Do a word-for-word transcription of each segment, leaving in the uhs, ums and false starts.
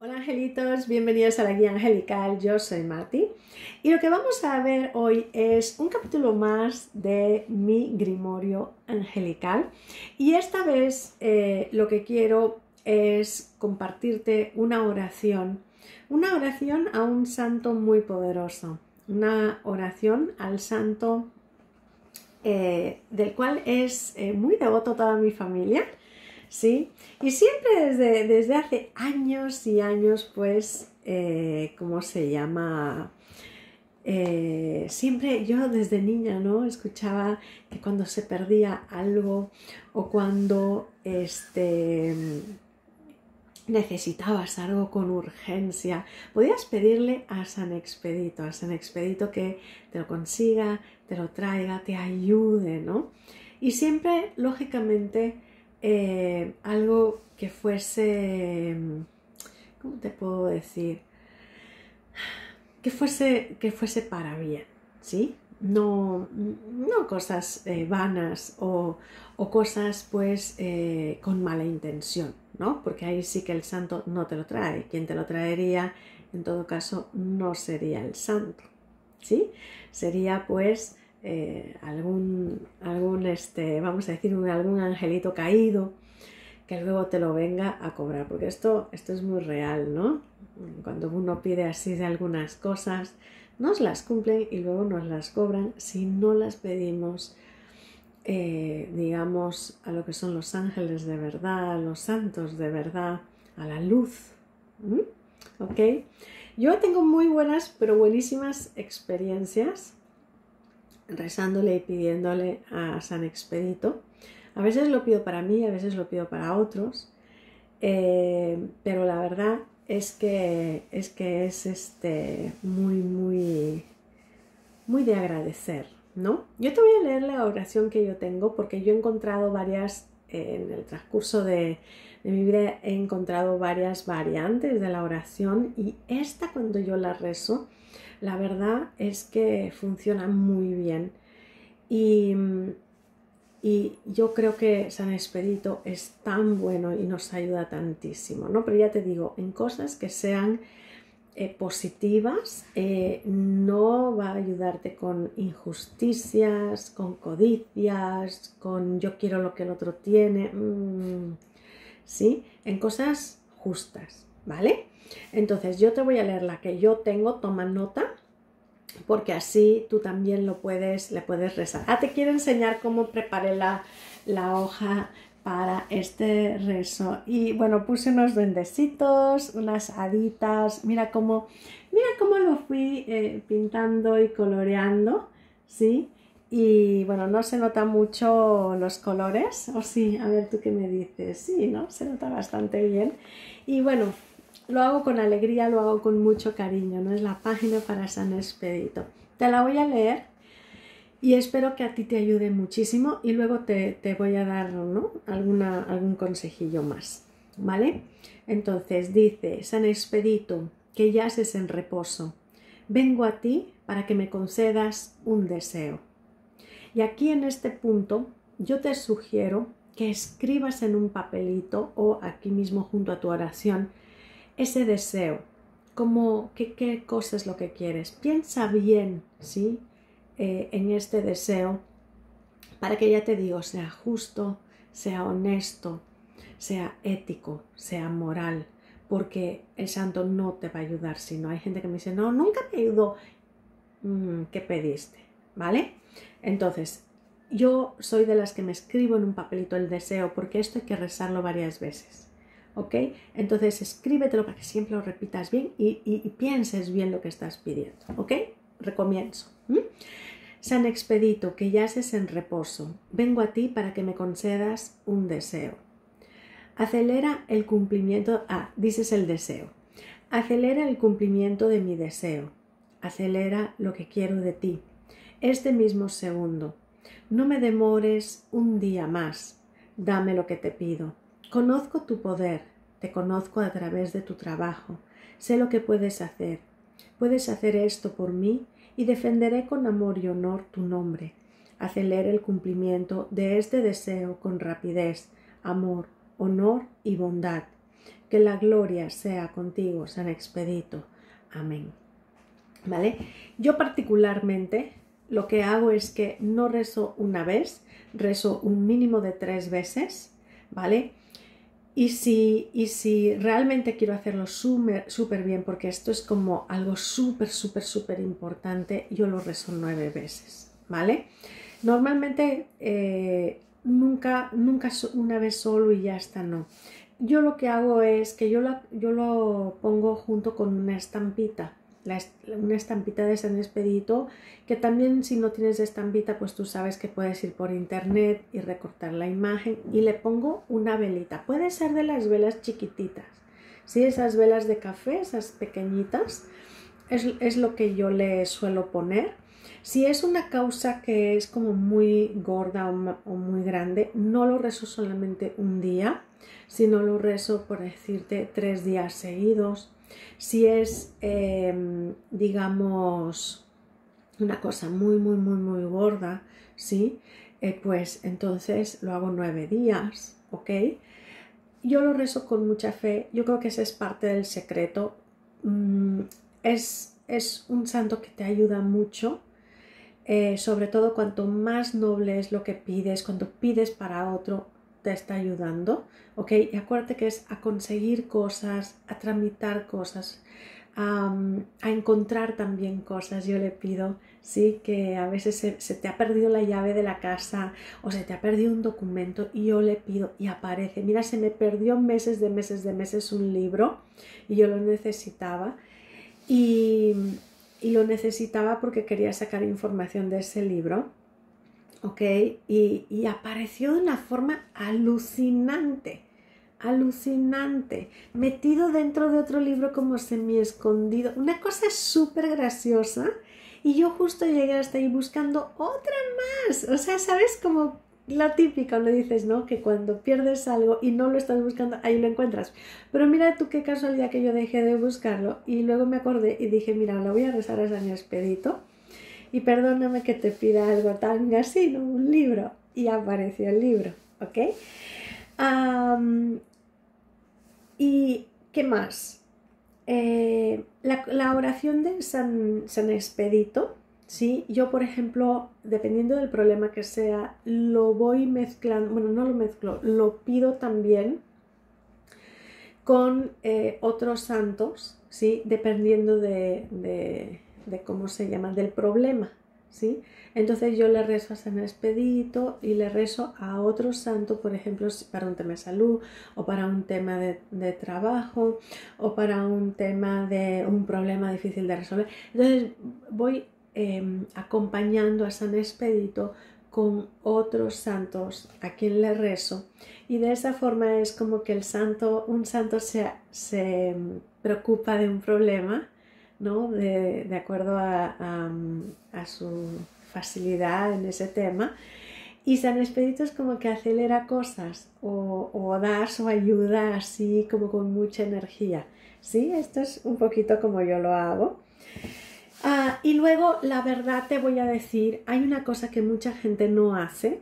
Hola angelitos, bienvenidos a la Guía Angelical, yo soy Marti y lo que vamos a ver hoy es un capítulo más de mi Grimorio Angelical y esta vez eh, lo que quiero es compartirte una oración, una oración a un santo muy poderoso, una oración al santo eh, del cual es eh, muy devoto toda mi familia. ¿Sí? Y siempre desde, desde hace años y años, pues, eh, ¿cómo se llama? Eh, siempre yo desde niña, ¿no? Escuchaba que cuando se perdía algo o cuando este, necesitabas algo con urgencia, podías pedirle a San Expedito, a San Expedito que te lo consiga, te lo traiga, te ayude, ¿no? Y siempre, lógicamente, Eh, algo que fuese, ¿cómo te puedo decir? Que fuese, que fuese para bien, ¿sí? No, no cosas eh, vanas o, o cosas pues eh, con mala intención, ¿no? Porque ahí sí que el santo no te lo trae. Quien te lo traería, en todo caso, no sería el santo, ¿sí? Sería pues Eh, algún, algún este, vamos a decir, un, algún angelito caído que luego te lo venga a cobrar, porque esto, esto es muy real, ¿no? Cuando uno pide así de algunas cosas, nos las cumplen y luego nos las cobran si no las pedimos, eh, digamos, a lo que son los ángeles de verdad, a los santos de verdad, a la luz, ¿Mm? ¿Ok? Yo tengo muy buenas, pero buenísimas experiencias rezándole y pidiéndole a San Expedito. A veces lo pido para mí, a veces lo pido para otros, eh, pero la verdad es que es, que es este, muy, muy, muy de agradecer, ¿no? Yo te voy a leer la oración que yo tengo porque yo he encontrado varias, eh, en el transcurso de, de mi vida he encontrado varias variantes de la oración y esta cuando yo la rezo, la verdad es que funciona muy bien y, y yo creo que San Expedito es tan bueno y nos ayuda tantísimo, ¿no? Pero ya te digo, en cosas que sean eh, positivas, eh, no va a ayudarte con injusticias, con codicias, con yo quiero lo que el otro tiene, mm, ¿sí? En cosas justas, ¿vale? Entonces yo te voy a leer la que yo tengo, toma nota, porque así tú también lo puedes, le puedes rezar. Ah, te quiero enseñar cómo preparé la, la hoja para este rezo. Y bueno, puse unos duendecitos, unas haditas, mira cómo, mira cómo lo fui eh, pintando y coloreando, ¿sí? Y bueno, no se nota mucho los colores, o sí, a ver tú qué me dices, sí, ¿no? Se nota bastante bien. Y bueno, lo hago con alegría, lo hago con mucho cariño, ¿no? Es la página para San Expedito. Te la voy a leer y espero que a ti te ayude muchísimo y luego te, te voy a dar, ¿no? Alguna, algún consejillo más, ¿vale? Entonces dice, San Expedito, que yaces en reposo, vengo a ti para que me concedas un deseo. Y aquí en este punto yo te sugiero que escribas en un papelito o aquí mismo junto a tu oración ese deseo, como qué, qué cosa es lo que quieres. Piensa bien, ¿sí? Eh, en este deseo para que, ya te digo, sea justo, sea honesto, sea ético, sea moral, porque el santo no te va a ayudar, sino hay gente que me dice, no, nunca me ayudó. Mm, ¿qué pediste? ¿Vale? Entonces, yo soy de las que me escribo en un papelito el deseo, porque esto hay que rezarlo varias veces. ¿Ok? Entonces escríbetelo para que siempre lo repitas bien y, y, y pienses bien lo que estás pidiendo. ¿Ok? Recomienzo. ¿Mm? San Expedito, que yaces en reposo, vengo a ti para que me concedas un deseo. Acelera el cumplimiento... Ah, dices el deseo. Acelera el cumplimiento de mi deseo. Acelera lo que quiero de ti. Este mismo segundo. No me demores un día más. Dame lo que te pido. Conozco tu poder, te conozco a través de tu trabajo, sé lo que puedes hacer. Puedes hacer esto por mí y defenderé con amor y honor tu nombre. Acelera el cumplimiento de este deseo con rapidez, amor, honor y bondad, Que la gloria sea contigo, San Expedito. Amén. ¿Vale? Yo particularmente lo que hago es que no rezo una vez, rezo un mínimo de tres veces, ¿vale? Y si, y si realmente quiero hacerlo súper bien, porque esto es como algo súper, súper, súper importante, yo lo rezo nueve veces, ¿vale? Normalmente eh, nunca, nunca una vez solo y ya está, no. Yo lo que hago es que yo lo, yo lo pongo junto con una estampita, la, una estampita de San Expedito, que también si no tienes estampita, pues tú sabes que puedes ir por internet y recortar la imagen, y le pongo una velita. Puede ser de las velas chiquititas, ¿sí? Esas velas de café, esas pequeñitas, es, es lo que yo le suelo poner. Si es una causa que es como muy gorda o, o muy grande, no lo rezo solamente un día, sino lo rezo, por decirte, tres días seguidos. Si es, eh, digamos, una cosa muy, muy, muy, muy gorda, ¿sí? Eh, pues entonces lo hago nueve días, ¿ok? Yo lo rezo con mucha fe. Yo creo que ese es parte del secreto. Mm, es, es un santo que te ayuda mucho. Eh, sobre todo cuanto más noble es lo que pides, cuando pides para otro, te está ayudando, ¿ok? Y acuérdate que es a conseguir cosas, a tramitar cosas, a, a encontrar también cosas. Yo le pido, sí, que a veces se, se te ha perdido la llave de la casa o se te ha perdido un documento, y yo le pido y aparece. Mira, se me perdió meses de meses de meses un libro y yo lo necesitaba, y... y lo necesitaba porque quería sacar información de ese libro, ¿ok? Y, y apareció de una forma alucinante, alucinante, metido dentro de otro libro como semi escondido, una cosa súper graciosa, y yo justo llegué hasta ahí buscando otra más. O sea, ¿sabes? Como la típica, le dices, ¿no? Que cuando pierdes algo y no lo estás buscando, ahí lo encuentras. Pero mira tú qué casualidad que yo dejé de buscarlo y luego me acordé y dije, mira, lo voy a rezar a San Expedito y perdóname que te pida algo tan así, ¿no? Un libro. Y apareció el libro, ¿ok? Um, ¿Y qué más? Eh, la, la oración de San, San Expedito. Sí, yo, por ejemplo, dependiendo del problema que sea, lo voy mezclando, bueno, no lo mezclo, lo pido también con eh, otros santos, ¿sí? Dependiendo de, de, de cómo se llama, del problema, ¿sí? Entonces yo le rezo a San Expedito y le rezo a otro santo, por ejemplo, para un tema de salud, o para un tema de, de trabajo, o para un tema de un problema difícil de resolver. Entonces voy... Eh, acompañando a San Expedito con otros santos a quien le rezo, y de esa forma es como que el santo, un santo se, se preocupa de un problema, ¿no? de, de acuerdo a, a, a su facilidad en ese tema, y San Expedito es como que acelera cosas o, o da su ayuda así como con mucha energía, ¿sí? Esto es un poquito como yo lo hago. Ah, y luego, la verdad te voy a decir, hay una cosa que mucha gente no hace,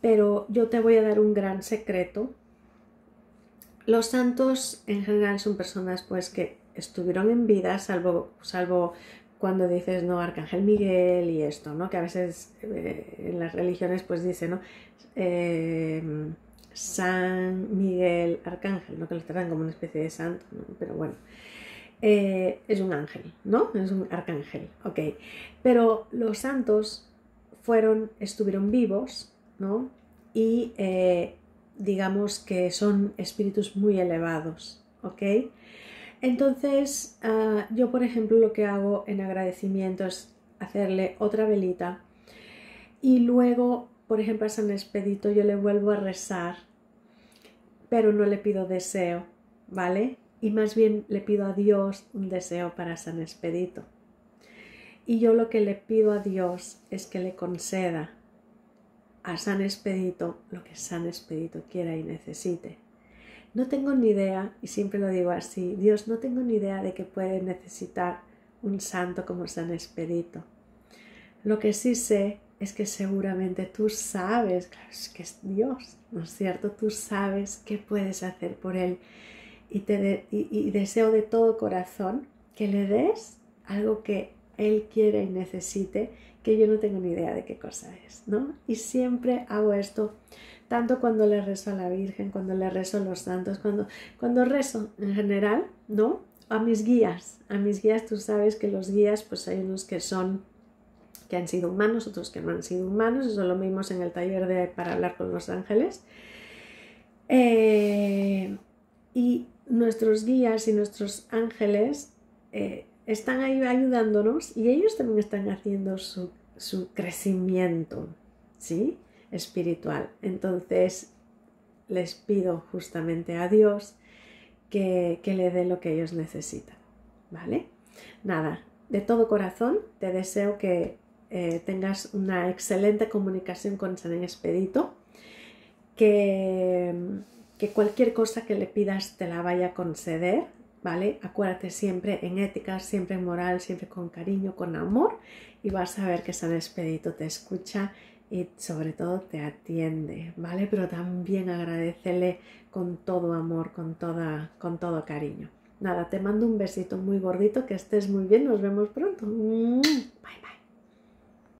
pero yo te voy a dar un gran secreto. Los santos en general son personas pues que estuvieron en vida, salvo, salvo cuando dices, no, Arcángel Miguel y esto, ¿no? Que a veces eh, en las religiones pues dice, ¿no? Eh, San Miguel Arcángel, ¿no? Que lo tratan como una especie de santo, ¿no? Pero bueno. Eh, es un ángel, ¿no? Es un arcángel, ok. Pero los santos fueron, estuvieron vivos, ¿no? Y eh, digamos que son espíritus muy elevados, ¿ok? Entonces, uh, yo, por ejemplo, lo que hago en agradecimiento es hacerle otra velita, y luego, por ejemplo, a San Expedito yo le vuelvo a rezar, pero no le pido deseo, ¿vale? Y más bien le pido a Dios un deseo para San Expedito. Y yo lo que le pido a Dios es que le conceda a San Expedito lo que San Expedito quiera y necesite. No tengo ni idea, y siempre lo digo así, Dios, no tengo ni idea de que puede necesitar un santo como San Expedito. Lo que sí sé es que seguramente tú sabes, claro, es que es Dios, ¿no es cierto? Tú sabes qué puedes hacer por Él y, te de, y, y deseo de todo corazón que le des algo que Él quiere y necesite, que yo no tengo ni idea de qué cosa es, ¿no? Y siempre hago esto, tanto cuando le rezo a la Virgen, cuando le rezo a los santos, cuando, cuando rezo en general, ¿no? A mis guías, a mis guías, tú sabes que los guías, pues hay unos que son, que han sido humanos, otros que no han sido humanos, eso lo vimos en el taller de para hablar con los ángeles. Eh, y nuestros guías y nuestros ángeles eh, están ahí ayudándonos y ellos también están haciendo su, su crecimiento, ¿sí? Espiritual. Entonces les pido justamente a Dios que, que le dé lo que ellos necesitan, ¿vale? Nada, de todo corazón te deseo que eh, tengas una excelente comunicación con San Expedito, que, que cualquier cosa que le pidas te la vaya a conceder, ¿vale? Acuérdate siempre en ética, siempre en moral, siempre con cariño, con amor, y vas a ver que San Expedito te escucha y sobre todo te atiende, ¿vale? Pero también agradécele con todo amor, con, toda, con todo cariño. Nada, te mando un besito muy gordito, que estés muy bien, nos vemos pronto. Bye, bye.